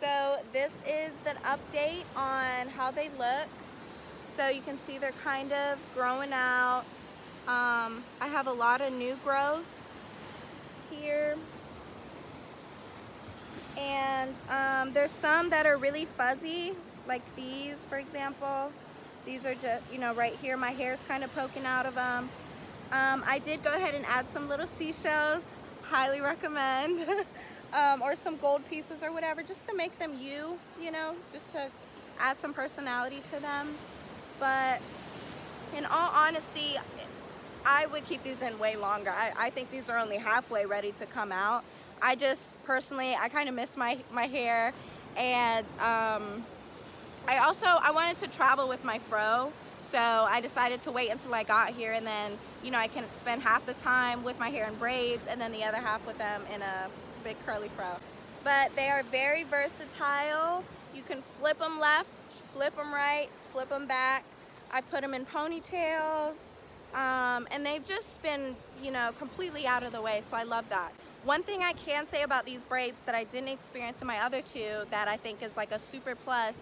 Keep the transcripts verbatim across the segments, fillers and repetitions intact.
So this is the update on how they look. So you can see they're kind of growing out. Um, I have a lot of new growth here. And um, there's some that are really fuzzy, like these, for example. These are just, you know, right here, my hair's kind of poking out of them. Um, I did go ahead and add some little seashells. Highly recommend. um, or some gold pieces or whatever, just to make them you, you know, just to add some personality to them. But in all honesty, I would keep these in way longer. I, I think these are only halfway ready to come out. I just personally, I kind of miss my, my hair. And um, I also, I wanted to travel with my fro. So I decided to wait until I got here, and then, you know, I can spend half the time with my hair in braids and then the other half with them in a big curly fro. But they are very versatile. You can flip them left, flip them right, flip them back. I put them in ponytails, um, and they've just been, you know, completely out of the way, so I love that. One thing I can say about these braids that I didn't experience in my other two that I think is like a super plus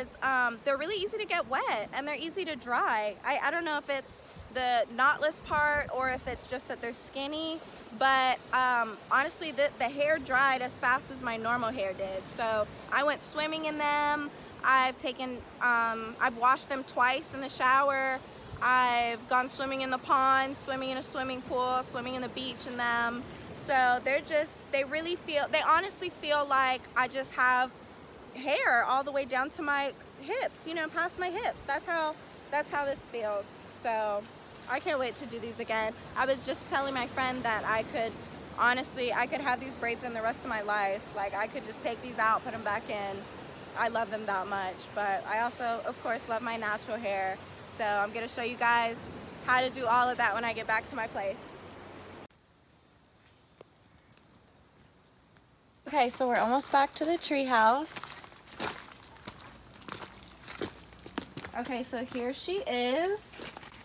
is um, they're really easy to get wet, and they're easy to dry. I, I don't know if it's the knotless part or if it's just that they're skinny, but um, honestly the, the hair dried as fast as my normal hair did. So I went swimming in them. I've taken, um, I've washed them twice in the shower. I've gone swimming in the pond, swimming in a swimming pool, swimming in the beach in them. So they're just, they really feel, they honestly feel like I just have hair all the way down to my hips, you know, past my hips. That's how, that's how this feels. So I can't wait to do these again. I was just telling my friend that I could, honestly, I could have these braids in the rest of my life. Like I could just take these out, put them back in. I love them that much, but I also, of course, love my natural hair. So I'm gonna show you guys how to do all of that when I get back to my place. Okay, so we're almost back to the tree house. Okay, so here she is.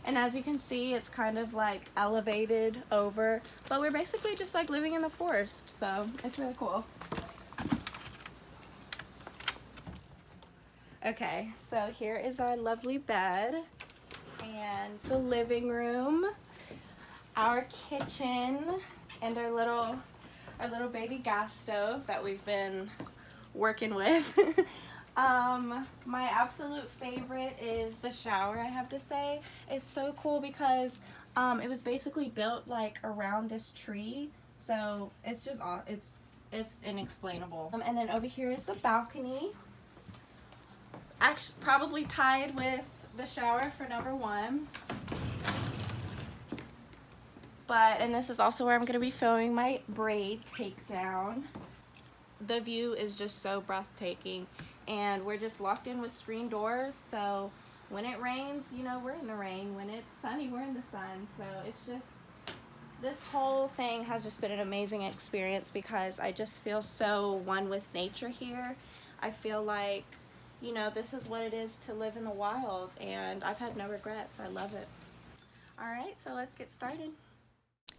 And as you can see, it's kind of like elevated over, but we're basically just like living in the forest. So it's really cool. Okay, so here is our lovely bed and the living room, our kitchen, and our little our little baby gas stove that we've been working with. um, my absolute favorite is the shower, I have to say. It's so cool because um, it was basically built like around this tree, so it's just it's it's inexplainable. Um, and then over here is the balcony. Actually, probably tied with the shower for number one. But, and this is also where I'm going to be filming my braid takedown. The view is just so breathtaking. And we're just locked in with screen doors. So when it rains, you know, we're in the rain. When it's sunny, we're in the sun. So it's just, this whole thing has just been an amazing experience because I just feel so one with nature here. I feel like, you know, this is what it is to live in the wild, and I've had no regrets. I love it. All right, so let's get started.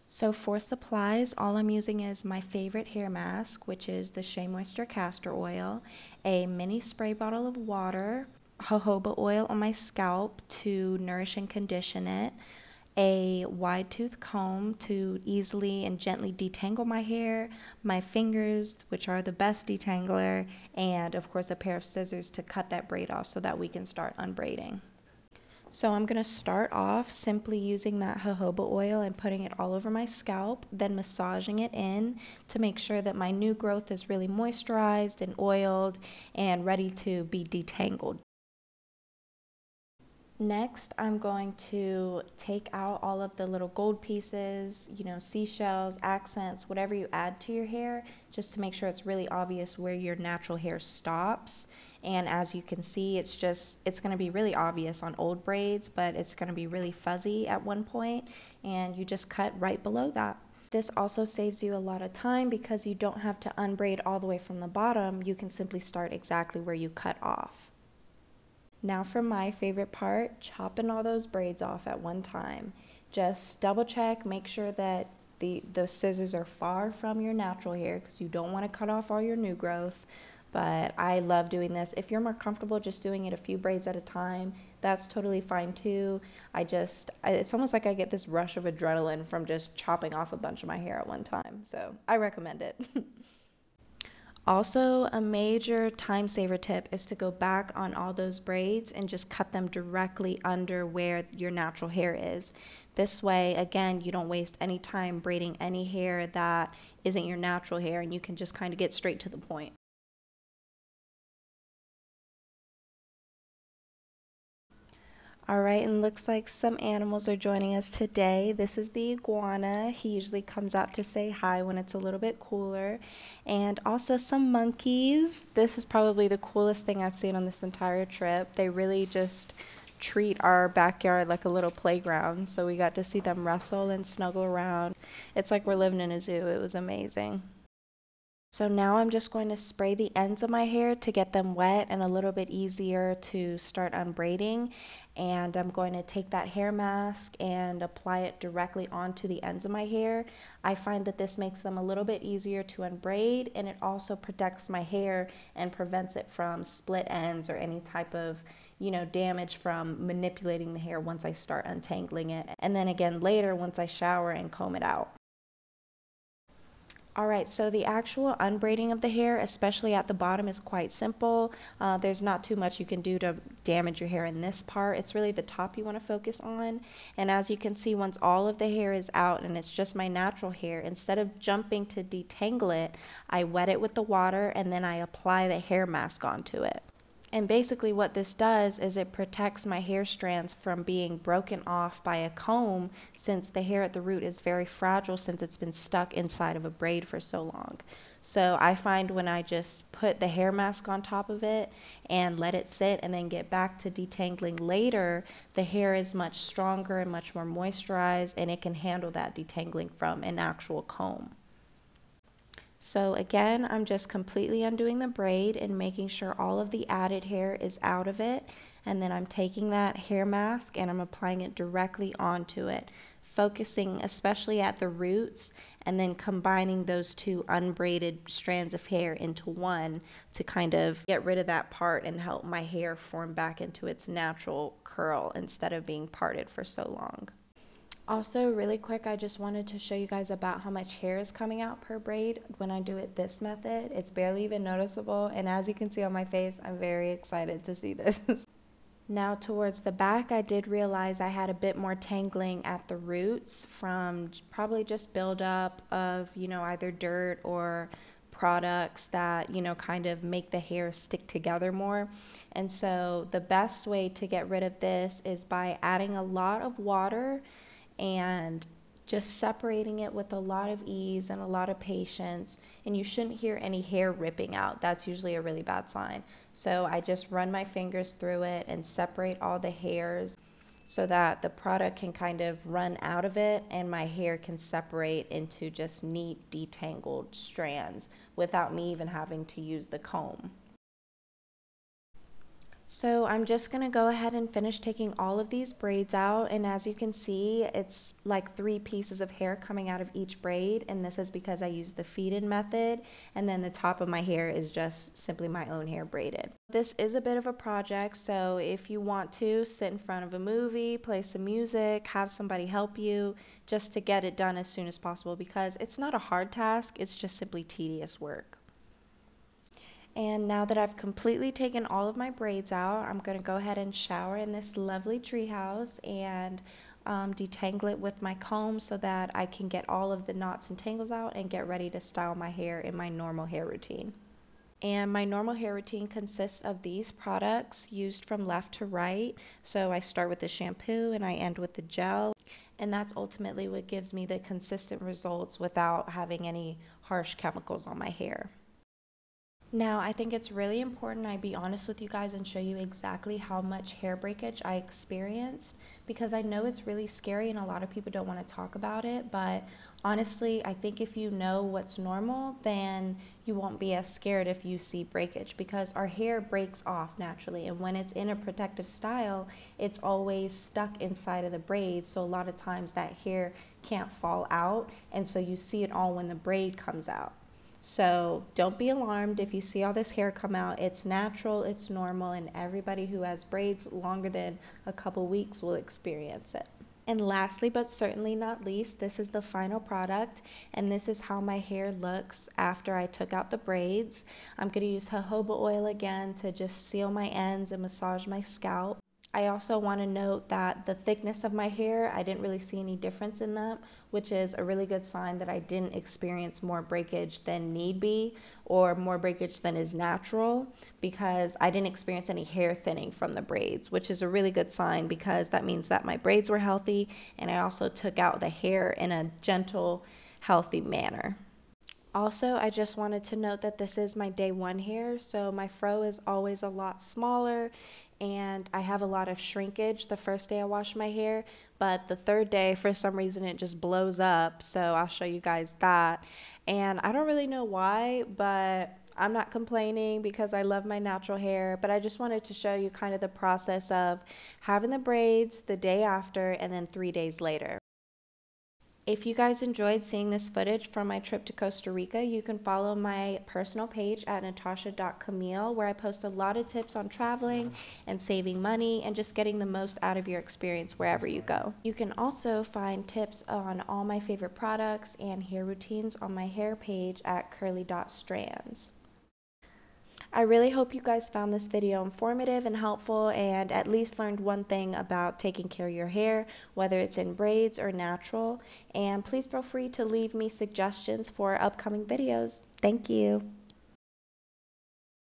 So for supplies, all I'm using is my favorite hair mask, which is the Shea Moisture castor oil, a mini spray bottle of water, jojoba oil on my scalp to nourish and condition it, a wide tooth comb to easily and gently detangle my hair, my fingers, which are the best detangler, and of course a pair of scissors to cut that braid off so that we can start unbraiding. So I'm going to start off simply using that jojoba oil and putting it all over my scalp, then massaging it in to make sure that my new growth is really moisturized and oiled and ready to be detangled. Next, I'm going to take out all of the little gold pieces, you know, seashells, accents, whatever you add to your hair, just to make sure it's really obvious where your natural hair stops. And as you can see, it's just, it's going to be really obvious on old braids, but it's going to be really fuzzy at one point, and you just cut right below that. This also saves you a lot of time because you don't have to unbraid all the way from the bottom. You can simply start exactly where you cut off. Now for my favorite part, chopping all those braids off at one time. Just double check, make sure that the, the scissors are far from your natural hair because you don't want to cut off all your new growth. but I love doing this. If you're more comfortable just doing it a few braids at a time, that's totally fine too. I just, I, it's almost like I get this rush of adrenaline from just chopping off a bunch of my hair at one time. So I recommend it. Also, a major time saver tip is to go back on all those braids and just cut them directly under where your natural hair is. This way, again, you don't waste any time braiding any hair that isn't your natural hair, and you can just kind of get straight to the point. All right, and looks like some animals are joining us today. This is the iguana. He usually comes out to say hi when it's a little bit cooler. And also some monkeys. This is probably the coolest thing I've seen on this entire trip. They really just treat our backyard like a little playground. So we got to see them wrestle and snuggle around. It's like we're living in a zoo. It was amazing. So now I'm just going to spray the ends of my hair to get them wet and a little bit easier to start unbraiding. And I'm going to take that hair mask and apply it directly onto the ends of my hair. I find that this makes them a little bit easier to unbraid, and it also protects my hair and prevents it from split ends or any type of, you know, damage from manipulating the hair once I start untangling it. And then again later once I shower and comb it out. All right, so the actual unbraiding of the hair, especially at the bottom, is quite simple. Uh, there's not too much you can do to damage your hair in this part. It's really the top you want to focus on. And as you can see, once all of the hair is out and it's just my natural hair, instead of jumping to detangle it, I wet it with the water and then I apply the hair mask onto it. And basically what this does is it protects my hair strands from being broken off by a comb, since the hair at the root is very fragile since it's been stuck inside of a braid for so long. So I find when I just put the hair mask on top of it and let it sit and then get back to detangling later, the hair is much stronger and much more moisturized, and it can handle that detangling from an actual comb. So again, I'm just completely undoing the braid and making sure all of the added hair is out of it. And then I'm taking that hair mask and I'm applying it directly onto it, focusing especially at the roots and then combining those two unbraided strands of hair into one to kind of get rid of that part and help my hair form back into its natural curl instead of being parted for so long. Also, really quick, I just wanted to show you guys about how much hair is coming out per braid when I do it this method. It's barely even noticeable, and as you can see on my face, I'm very excited to see this. Now towards the back, I did realize I had a bit more tangling at the roots from probably just buildup of, you know, either dirt or products that, you know, kind of make the hair stick together more. And so the best way to get rid of this is by adding a lot of water and just separating it with a lot of ease and a lot of patience, and you shouldn't hear any hair ripping out. That's usually a really bad sign. So I just run my fingers through it and separate all the hairs so that the product can kind of run out of it and my hair can separate into just neat detangled strands without me even having to use the comb. So I'm just going to go ahead and finish taking all of these braids out, and as you can see, it's like three pieces of hair coming out of each braid, and this is because I use the feed-in method, and then the top of my hair is just simply my own hair braided. This is a bit of a project, so if you want to sit in front of a movie, play some music, have somebody help you, just to get it done as soon as possible, because it's not a hard task, it's just simply tedious work. And now that I've completely taken all of my braids out, I'm going to go ahead and shower in this lovely treehouse and um, detangle it with my comb so that I can get all of the knots and tangles out and get ready to style my hair in my normal hair routine. And my normal hair routine consists of these products used from left to right. So I start with the shampoo and I end with the gel. And that's ultimately what gives me the consistent results without having any harsh chemicals on my hair. Now, I think it's really important I be honest with you guys and show you exactly how much hair breakage I experienced, because I know it's really scary and a lot of people don't want to talk about it, but honestly, I think if you know what's normal, then you won't be as scared if you see breakage, because our hair breaks off naturally, and when it's in a protective style, it's always stuck inside of the braid, so a lot of times that hair can't fall out, and so you see it all when the braid comes out. So don't be alarmed if you see all this hair come out. It's natural, it's normal, and everybody who has braids longer than a couple weeks will experience it. And lastly, but certainly not least, this is the final product, and this is how my hair looks after I took out the braids. I'm going to use jojoba oil again to just seal my ends and massage my scalp. I also want to note that the thickness of my hair, I didn't really see any difference in that, which is a really good sign that I didn't experience more breakage than need be or more breakage than is natural, because I didn't experience any hair thinning from the braids, which is a really good sign because that means that my braids were healthy and I also took out the hair in a gentle, healthy manner. Also, I just wanted to note that this is my day one hair, so my fro is always a lot smaller and I have a lot of shrinkage the first day I wash my hair, but the third day, for some reason, it just blows up, so I'll show you guys that. And I don't really know why, but I'm not complaining because I love my natural hair, but I just wanted to show you kind of the process of having the braids the day after and then three days later. If you guys enjoyed seeing this footage from my trip to Costa Rica, you can follow my personal page at natasha dot camile, where I post a lot of tips on traveling and saving money and just getting the most out of your experience wherever you go. You can also find tips on all my favorite products and hair routines on my hair page at curly dot strands. I really hope you guys found this video informative and helpful and at least learned one thing about taking care of your hair, whether it's in braids or natural. And please feel free to leave me suggestions for upcoming videos. Thank you.